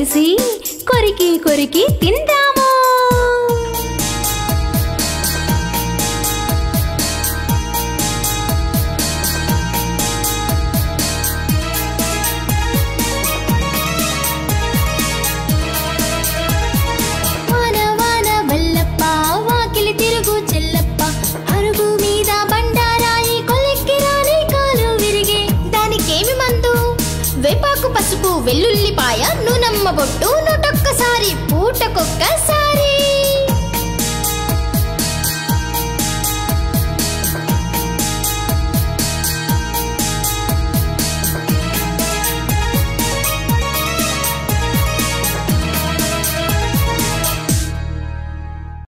కలిసి కొరికి కొరికి తిందాము. वेपाकु पसुपु वेलुल्लिपाय नूनम्म बोट्टू नूटक्कसारी पूटकोक्कसारी.